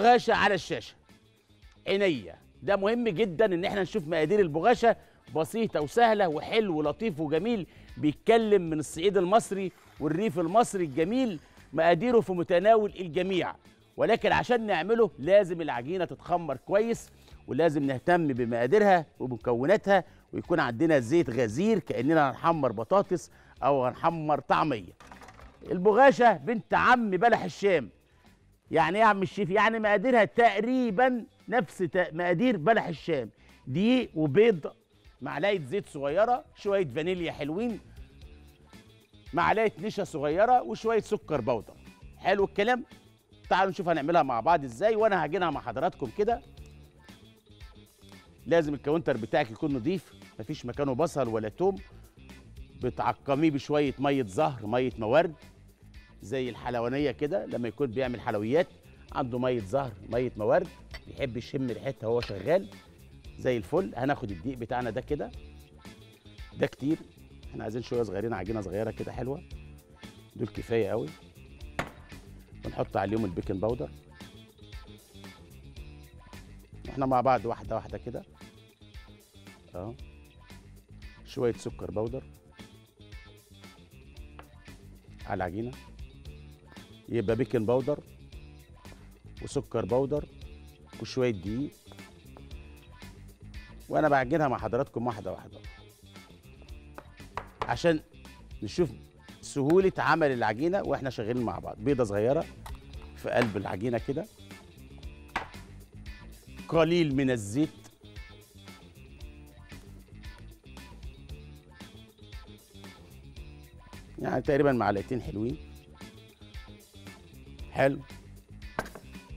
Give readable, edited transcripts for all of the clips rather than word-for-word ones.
بغاشة على الشاشة عينيا، ده مهم جدا ان احنا نشوف مقادير البغاشة، بسيطة وسهلة وحلو ولطيف وجميل، بيتكلم من الصعيد المصري والريف المصري الجميل، مقاديره في متناول الجميع. ولكن عشان نعمله لازم العجينة تتخمر كويس، ولازم نهتم بمقاديرها ومكوناتها، ويكون عندنا زيت غزير كأننا هنحمر بطاطس أو هنحمر طعمية. البغاشة بنت عم بلح الشام. يعني ايه يا عم الشيف؟ يعني مقاديرها تقريبا نفس مقادير بلح الشام، دقيق وبيض، معلقة زيت صغيرة، شوية فانيليا حلوين، معلقة نشا صغيرة، وشوية سكر بودر. حلو الكلام؟ تعالوا نشوف هنعملها مع بعض ازاي، وانا هجينها مع حضراتكم كده. لازم الكاونتر بتاعك يكون نظيف، مفيش مكانه بصل ولا توم، بتعقميه بشوية مية زهر، مية مورد، زي الحلوانية كده لما يكون بيعمل حلويات عنده مية زهر مية مورد، بيحب يشم ريحتها وهو شغال. زي الفل. هناخد الدقيق بتاعنا ده كده، ده كتير، احنا عايزين شوية صغيرين، عجينة صغيرة كده حلوة، دول كفاية قوي. ونحط عليهم البيكنج باودر، احنا مع بعض واحدة واحدة كده اهو. شوية سكر باودر على العجينة، يبقى بيكنج باودر وسكر باودر وشوية دقيق. وانا بعجنها مع حضراتكم واحدة واحدة عشان نشوف سهولة عمل العجينة واحنا شغالين مع بعض. بيضة صغيرة في قلب العجينة كده، قليل من الزيت، يعني تقريبا معلقتين حلوين. حلو.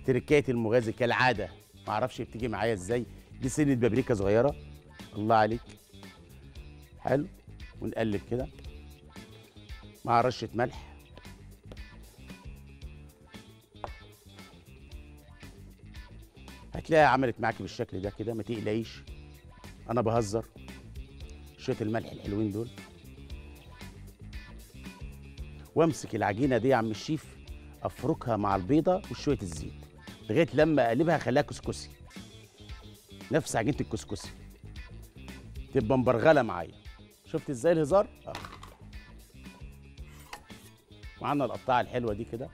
تركاية المغازي كالعادة، معرفش بتيجي معايا ازاي، دي سنة بابريكا صغيرة. الله عليك. حلو. ونقلب كده مع رشة ملح. هتلاقيها عملت معاكي بالشكل ده كده، ما تقلقيش انا بهزر. شوية الملح الحلوين دول، وامسك العجينة دي يا عم الشيف افركها مع البيضة وشوية الزيت لغاية لما اقلبها، اخليها كسكسي نفس عجينة الكسكسي، تبقى مبرغلة معايا. شفت ازاي الهزار؟ معانا القطاعه الحلوه دي كده،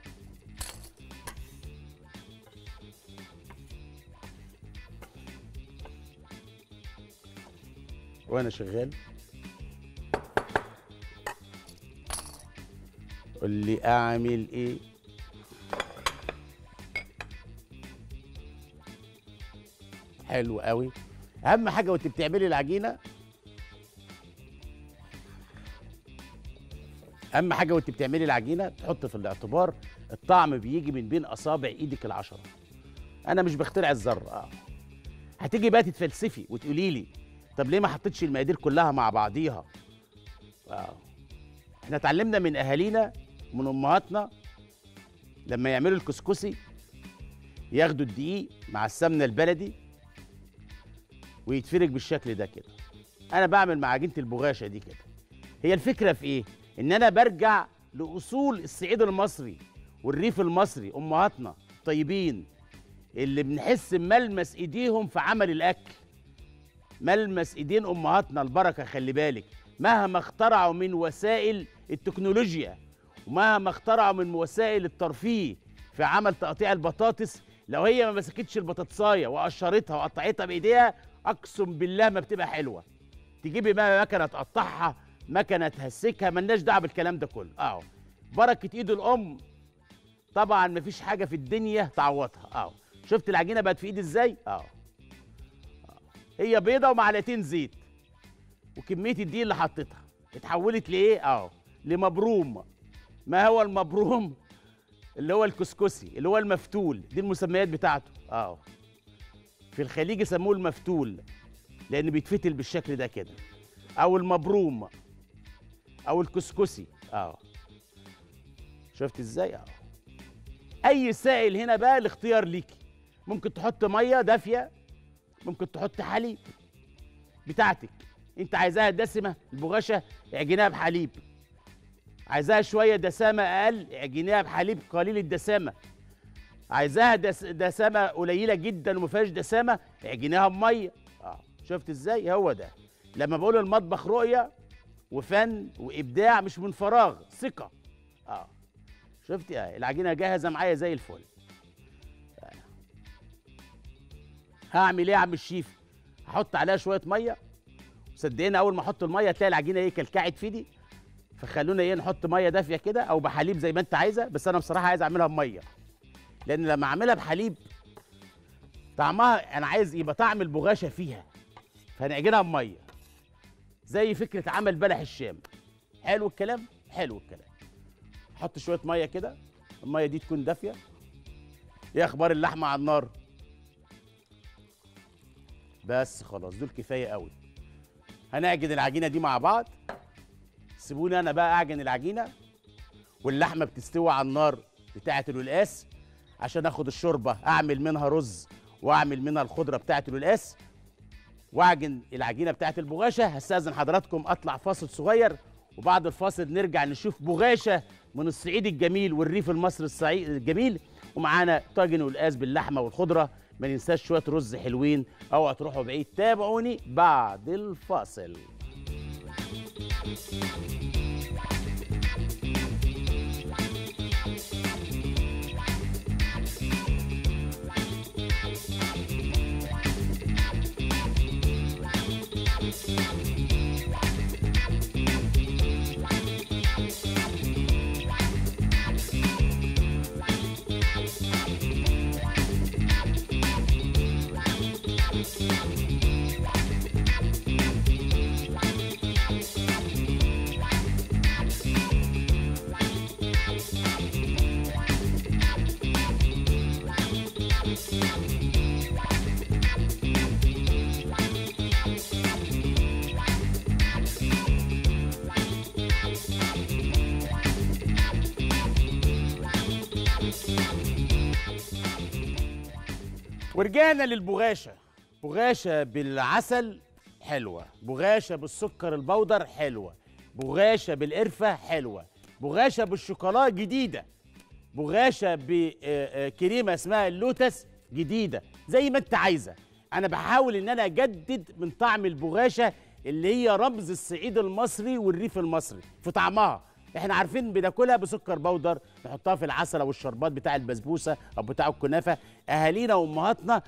وانا شغال قول لي اعمل ايه. حلو قوي. اهم حاجه وانت بتعملي العجينه، اهم حاجه وانت بتعملي العجينه تحط في الاعتبار الطعم بيجي من بين اصابع ايدك ال10. انا مش بخترع الذره. هتيجي بقى تتفلسفي وتقولي لي طب ليه ما حطيتش المقادير كلها مع بعضيها؟ احنا اتعلمنا من اهالينا ومن امهاتنا لما يعملوا الكسكسي ياخدوا الدقيق مع السمنه البلدي ويتفرج بالشكل ده كده. انا بعمل مع عجينه البغاشه دي كده. هي الفكره في ايه؟ إن أنا برجع لأصول الصعيد المصري والريف المصري، أمهاتنا الطيبين اللي بنحس بملمس إيديهم في عمل الأكل. ملمس إيدين أمهاتنا البركة، خلي بالك، مهما اخترعوا من وسائل التكنولوجيا ومهما اخترعوا من وسائل الترفيه في عمل تقطيع البطاطس، لو هي ما مسكتش البطاطساية وقشرتها وقطعتها بإيديها أقسم بالله ما بتبقى حلوة. تجيبي بقى مكنة تقطعها، مكنه تهسكها، ملناش دعوه بالكلام ده كله. بركه ايد الام طبعا، مفيش حاجه في الدنيا تعوضها. شفت العجينه بقت في ايدي ازاي؟ هي بيضه ومعلقتين زيت وكميه الدقيق اللي حطيتها اتحولت لايه؟ لمبروم. ما هو المبروم؟ اللي هو الكسكسي، اللي هو المفتول، دي المسميات بتاعته. في الخليج يسموه المفتول لانه بيتفتل بالشكل ده كده، او المبروم او الكسكسي. شفت ازاي؟ اي سائل هنا بقى الاختيار ليكي. ممكن تحط ميه دافيه، ممكن تحط حليب بتاعتك انت عايزاها دسمه. البغاشه اعجنيها بحليب، عايزاها شويه دسامه اقل اعجنيها بحليب قليل الدسامه، عايزاها دسامه قليله جدا وما فيهاش دسامه اعجنيها بميه. شفت ازاي؟ هو ده لما بقول المطبخ رؤيه وفن وابداع مش من فراغ، ثقه. شفت اهي العجينه جاهزه معايا زي الفل. هعمل ايه يا عم الشيف؟ هحط عليها شويه ميه، صدقيني اول ما احط الميه هتلاقي العجينه ايه كلكعت في دي، فخلونا ايه نحط ميه دافيه كده او بحليب زي ما انت عايزه، بس انا بصراحه عايز اعملها بميه، لان لما اعملها بحليب طعمها انا عايز يبقى طعم البغاشه فيها، فهنعجنها بميه زي فكره عمل بلح الشام. حلو الكلام، حلو الكلام. احط شويه ميه كده، الميه دي تكون دافيه. ايه اخبار اللحمه على النار؟ بس خلاص دول كفايه قوي. هنعجن العجينه دي مع بعض، سيبوني انا بقى اعجن العجينه واللحمه بتستوي على النار بتاعه القلقاس عشان اخد الشوربه، اعمل منها رز واعمل منها الخضره بتاعه القلقاس واعجن العجينه بتاعه البغاشه. هستاذن حضراتكم اطلع فاصل صغير، وبعد الفاصل نرجع نشوف بغاشه من الصعيد الجميل والريف المصري الجميل، ومعانا طاجن والقاس باللحمه والخضره. ما ننساش شويه رز حلوين، اوعوا تروحوا بعيد، تابعوني بعد الفاصل. ورجعنا للبغاشه، بغاشه بالعسل حلوه، بغاشه بالسكر البودر حلوه، بغاشه بالقرفه حلوه، بغاشه بالشوكولا جديده، بغاشه بكريمه اسمها اللوتس جديده، زي ما انت عايزه. انا بحاول ان انا اجدد من طعم البغاشه اللي هي رمز الصعيد المصري والريف المصري في طعمها. احنا عارفين بناكلها بسكر بودر، نحطها في العسل او الشربات بتاع البسبوسه او بتاع الكنافه، اهالينا وامهاتنا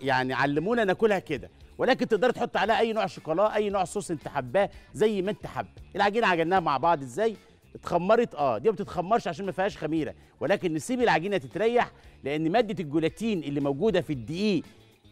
يعني علمونا ناكلها كده، ولكن تقدر تحط عليها اي نوع شوكولا، اي نوع صوص انت حباه، زي ما انت حابه. العجينه عجناها مع بعض ازاي؟ اتخمرت؟ دي ما بتتخمرش عشان ما فيهاش خميره، ولكن نسيب العجينه تتريح، لان ماده الجولاتين اللي موجوده في الدقيق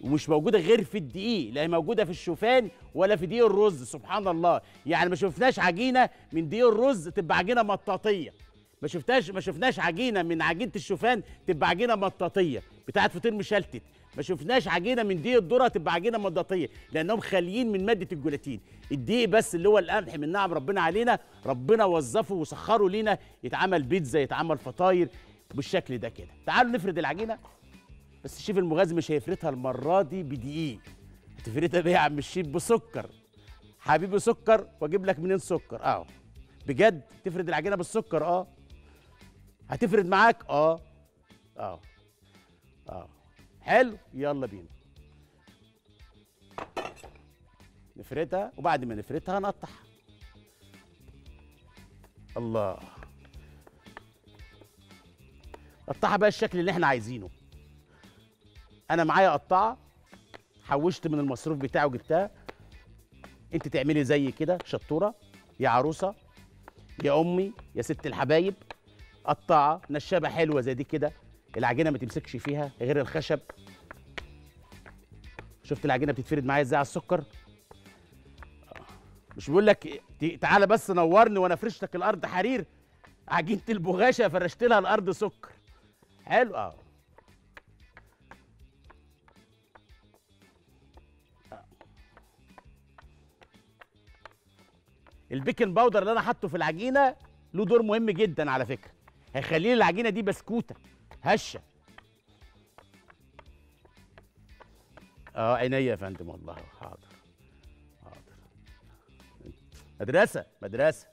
ومش موجوده غير في الدقيق، لا هي موجوده في الشوفان ولا في دقيق الرز. سبحان الله، يعني ما شفناش عجينه من دقيق الرز تبقى عجينه مطاطيه، ما شفناش عجينه من عجينه الشوفان تبقى عجينه مطاطيه بتاعت فطير مشلتت، ما شفناش عجينه من دقيق الذره تبقى عجينه مطاطيه، لانهم خاليين من ماده الجولاتين. الدقيق بس اللي هو القمح من نعم ربنا علينا، ربنا وظفه وسخره لينا، يتعمل بيتزا، يتعمل فطاير بالشكل ده كده. تعالوا نفرد العجينه، بس الشيف المغازي مش هيفردها المره دي بدقيق، هتفردها بيه يا عم الشيف؟ بسكر حبيبي، سكر. واجيب لك منين سكر؟ بجد تفرد العجينه بالسكر؟ هتفرد معاك؟ حلو، يلا بينا نفردها، وبعد ما نفردها نقطعها. الله، قطعها بقى الشكل اللي احنا عايزينه. انا معايا قطعه حوشت من المصروف بتاعه جبتها، انت تعملي زي كده، شطوره يا عروسه يا امي يا ست الحبايب. قطعه نشابه حلوه زي دي كده، العجينه ما تمسكش فيها غير الخشب. شفت العجينه بتتفرد معايا ازاي على السكر؟ مش بقول لك تعالى بس نورني وانا فرشتك الارض حرير، عجينه البغاشه فرشت لها الارض سكر. حلو. البيكنج باودر اللي انا حاطه في العجينه له دور مهم جدا على فكره، هيخلي العجينه دي بسكوته هشه. عينيا يا فندم، والله حاضر حاضر. مدرسه مدرسه،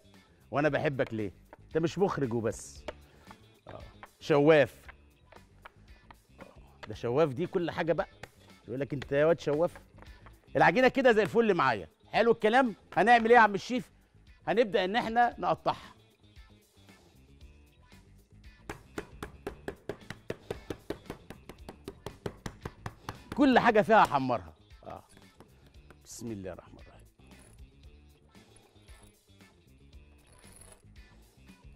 وانا بحبك ليه؟ انت مش مخرج وبس. شواف. ده شواف دي كل حاجه بقى، يقول لك انت يا واد شواف. العجينه كده زي الفل معايا، حلو الكلام. هنعمل ايه يا عم الشيف؟ هنبدا ان احنا نقطعها. كل حاجه فيها احمرها. بسم الله الرحمن الرحيم.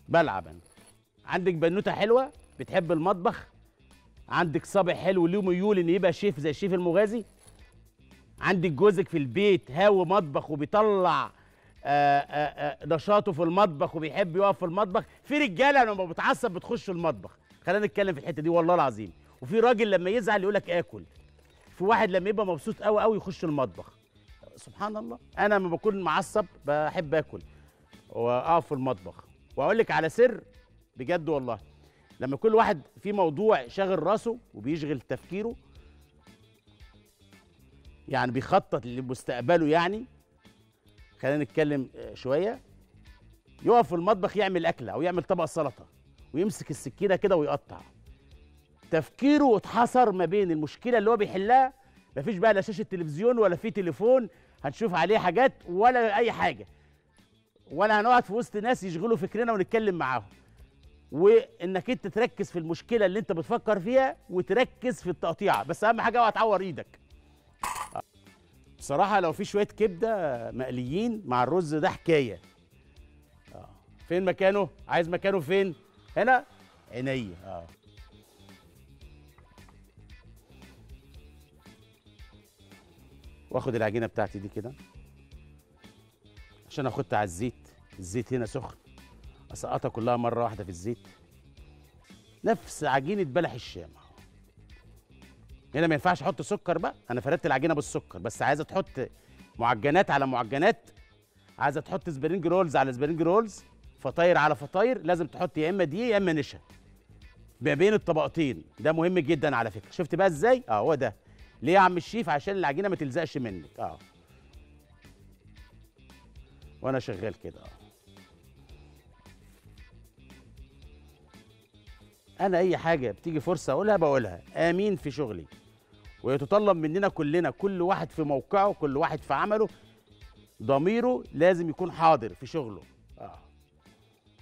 بلعب انا. عندك بنوته حلوه بتحب المطبخ، عندك صابع حلو له ميول ان يبقى شيف زي الشيف المغازي، عندك جوزك في البيت هاوي مطبخ وبيطلع نشاطه في المطبخ وبيحب يقف في المطبخ. في رجاله لما بتعصب بتخش المطبخ، خلينا نتكلم في الحته دي والله العظيم. وفي راجل لما يزعل يقول لك اكل، في واحد لما يبقى مبسوط قوي قوي يخش المطبخ. سبحان الله، انا لما بكون معصب بحب اكل واقف في المطبخ. واقول لك على سر بجد والله، لما كل واحد في موضوع شاغل راسه وبيشغل تفكيره، يعني بيخطط لمستقبله، يعني خلينا نتكلم شويه، يقف في المطبخ يعمل اكله او يعمل طبق سلطه ويمسك السكينه كده ويقطع. تفكيره اتحصر ما بين المشكله اللي هو بيحلها، مفيش بقى لا شاشه تلفزيون ولا في تليفون هنشوف عليه حاجات ولا اي حاجه، ولا هنقعد في وسط ناس يشغلوا فكرنا ونتكلم معاهم. وانك انت تركز في المشكله اللي انت بتفكر فيها وتركز في التقطيعه، بس اهم حاجه اوعى تعور ايدك. بصراحه لو في شويه كبده مقليين مع الرز ده حكايه. فين مكانه؟ عايز مكانه فين؟ هنا عينيا. واخد العجينه بتاعتي دي كده عشان احطها على الزيت، الزيت هنا سخن، اسقطها كلها مره واحده في الزيت. نفس عجينه بلح الشام. هنا ما ينفعش احط سكر بقى، انا فردت العجينه بالسكر، بس عايزه تحط معجنات على معجنات، عايزه تحط سبرينج رولز على سبرينج رولز، فطاير على فطاير، لازم تحط يا اما دي يا اما نشا ما بين الطبقتين. ده مهم جدا على فكره. شفت بقى ازاي؟ هو ده ليه يا عم الشيف؟ عشان العجينه ما تلزقش منك. وانا شغال كده. انا اي حاجه بتيجي فرصه اقولها بقولها، امين في شغلي. ويتطلب مننا كلنا، كل واحد في موقعه، كل واحد في عمله، ضميره لازم يكون حاضر في شغله.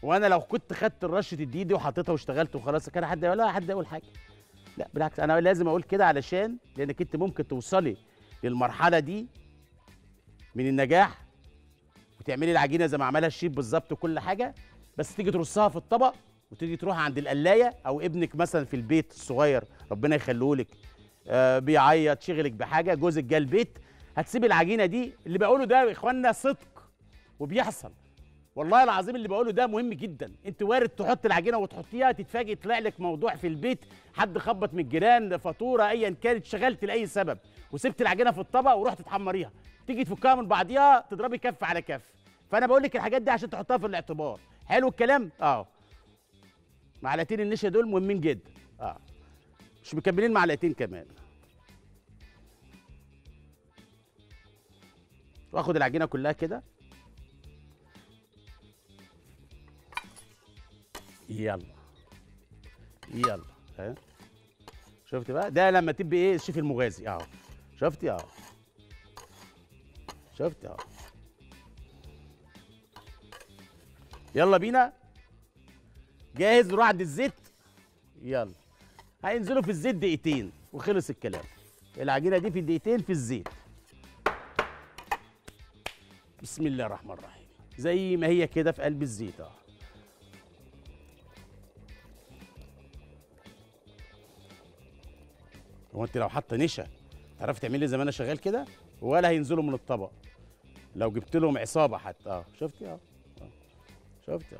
وانا لو كنت خدت الرشه دي وحطيتها واشتغلت وخلاص كان حد ولا حد يقول حاجه. لا بالعكس، انا لازم اقول كده علشان لانك انت ممكن توصلي للمرحله دي من النجاح وتعملي العجينه زي ما عملها الشيف بالظبط وكل حاجه، بس تيجي ترصها في الطبق وتيجي تروح عند القلايه، او ابنك مثلا في البيت الصغير ربنا يخليهولك بيعيط شغلك بحاجه، جوزك جه البيت، هتسيب العجينه دي. اللي بقوله ده يا اخوانا صدق وبيحصل والله العظيم، اللي بقوله ده مهم جدا. انت وارد تحط العجينه وتحطيها تتفاجئ طلع لك موضوع في البيت، حد خبط من الجيران، فاتوره، ايا كانت، شغلت لاي سبب وسبت العجينه في الطبق ورحت تحمريها، تيجي تفكها من بعضيها تضربي كف على كف. فانا بقول لك الحاجات دي عشان تحطها في الاعتبار. حلو الكلام. معلقتين النشا دول مهمين جدا. مش مكملين معلقتين كمان. واخد العجينه كلها كده. يلا يلا. شفت بقى ده لما تبقى ايه الشيف المغازي. شفتي؟ شفتي؟ يلا بينا. جاهز، نروح عند الزيت. يلا هينزلوا في الزيت دقيقتين وخلص الكلام. العجينه دي في دقيقتين في الزيت. بسم الله الرحمن الرحيم. زي ما هي كده في قلب الزيت. هو انت لو حاطه نشا تعرفي تعملي زي ما انا شغال كده ولا هينزلوا من الطبق، لو جبت لهم عصابه حتى. شفتي؟ شفتي؟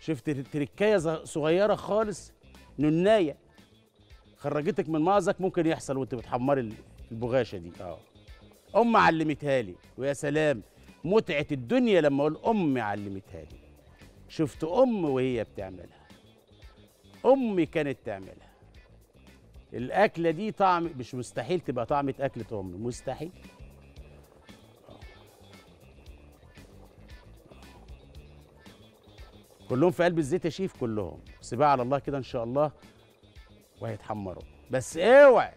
شفت تركايه صغيره خالص ننايه خرجتك من مأزق ممكن يحصل وانت بتحمري البغاشه دي. امي علمتها لي، ويا سلام متعه الدنيا لما اقول امي علمتها لي. شفت امي وهي بتعملها، امي كانت تعملها الاكله دي. طعم مش مستحيل تبقى طعمه اكله امي، مستحيل. كلهم في قلب الزيت يا شيف، كلهم. سيبها على الله كده ان شاء الله وهيتحمروا. بس اوعي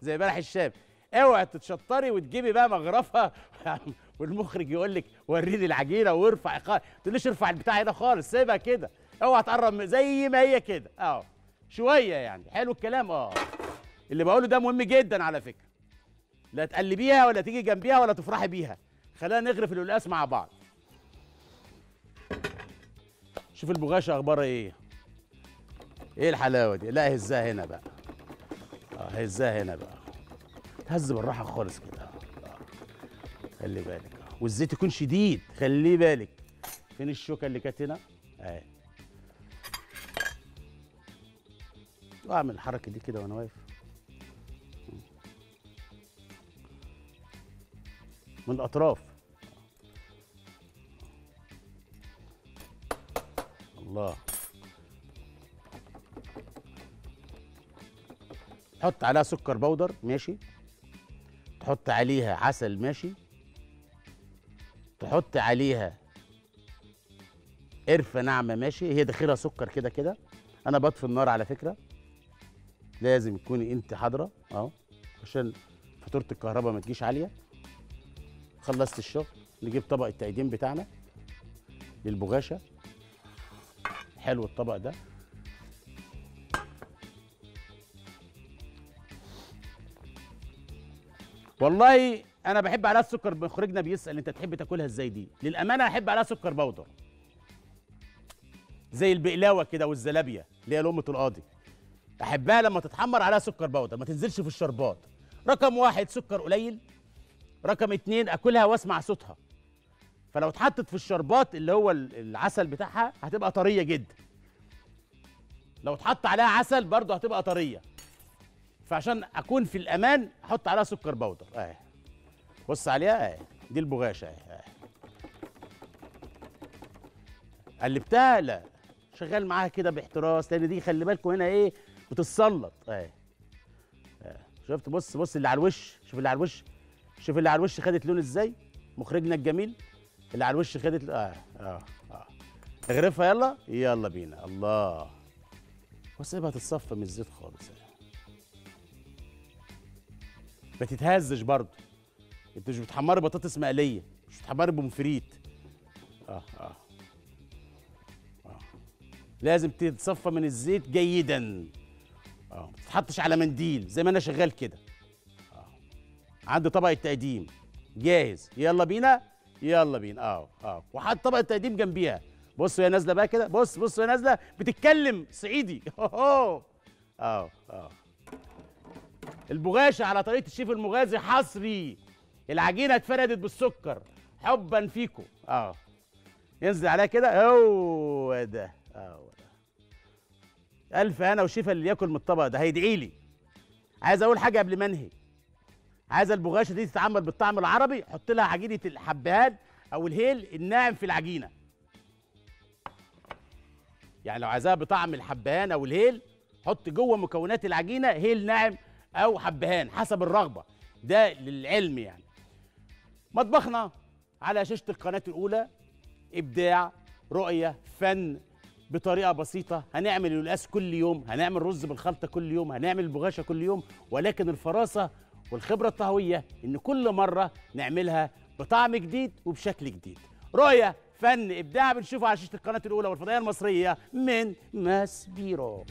زي بلح الشام، اوعي تتشطري وتجيبي بقى مغرفه والمخرج يقول لك وريني العجينه وارفع خالص، ما تقوليش ارفع البتاع هنا خالص، سيبها كده، اوعي تقرب زي ما هي كده اهو شويه يعني. حلو الكلام. اللي بقوله ده مهم جدا على فكره، لا تقلبيها ولا تيجي جنبيها ولا تفرحي بيها، خلينا نغرف القلقاس مع بعض. شوف البغاشه اخبارها ايه؟ ايه الحلاوه دي؟ لا هزها هنا بقى، هزها هنا بقى، هز بالراحه خالص كده، خلي بالك، والزيت يكون شديد، خلي بالك. فين الشوكه اللي كانت هنا؟ اهي، واعمل الحركه دي كده وانا واقف. من الاطراف. الله. تحط عليها سكر بودر ماشي، تحط عليها عسل ماشي، تحط عليها قرفه ناعمه ماشي، هي داخلها سكر كده كده. انا بطفي النار على فكره، لازم تكوني انت حاضره اهو عشان فاتوره الكهرباء ما تجيش عاليه. خلصت الشغل، نجيب طبق التقديم بتاعنا للبغاشه. حلو الطبق ده. والله انا بحب عليها السكر، مخرجنا بيسال انت تحب تاكلها ازاي دي؟ للامانه احب عليها سكر بودر زي البقلاوه كده والزلابيه اللي هي لقمه القاضي، احبها لما تتحمر عليها سكر بودر، ما تنزلش في الشربات. رقم واحد سكر قليل، رقم اتنين اكلها واسمع صوتها، فلو اتحطت في الشربات اللي هو العسل بتاعها هتبقى طريه جدا، لو اتحط عليها عسل برضه هتبقى طريه، فعشان اكون في الامان احط عليها سكر بودر. اهي بص عليها، اهي دي البغاشه اهي. قلبتها؟ لا، شغال معاها كده باحتراس، لان دي خلي بالكم هنا ايه بتتسلط. اهي شفت؟ بص بص اللي على الوش، شوف اللي على الوش، شوف اللي على الوش خدت لون ازاي، مخرجنا الجميل. اللي على الوش خدت اغرفها يلا يلا بينا. الله، واسيبها تتصفى من الزيت خالص، ما تتهزش برضه. انت مش بتحمري بطاطس مقليه، مش بتحمري بومفريت. لازم تتصفى من الزيت جيدا. ما تتحطش على منديل زي ما انا شغال كده. عندي طبق التقديم جاهز، يلا بينا يلا بينا. وحط طبق التقديم جنبيها. بصوا هي نازله بقى كده، بص بصوا هي نازله بتتكلم صعيدي. البغاشه على طريقه الشيف المغازي حصري، العجينه اتفردت بالسكر حبا فيكم. ينزل عليها كده، هو ده هو ده. الف هنا وشفا اللي ياكل من الطبق ده، هيدعي لي. عايز اقول حاجه قبل ما انهي، عايز البغاشه دي تتعمل بالطعم العربي، حط لها عجينه الحبهان او الهيل الناعم في العجينه. يعني لو عايزاها بطعم الحبهان او الهيل، حط جوه مكونات العجينه هيل ناعم او حبهان حسب الرغبه، ده للعلم يعني. مطبخنا على شاشه القناه الاولى، ابداع، رؤيه، فن، بطريقه بسيطه. هنعمل القلقاس كل يوم، هنعمل رز بالخلطه كل يوم، هنعمل البغاشه كل يوم، ولكن الفراسه والخبره الطهويه ان كل مره نعملها بطعم جديد وبشكل جديد. رؤيه، فن، ابداع، بنشوفه على شاشه القناه الاولى والفضائيه المصريه من ماسبيرو.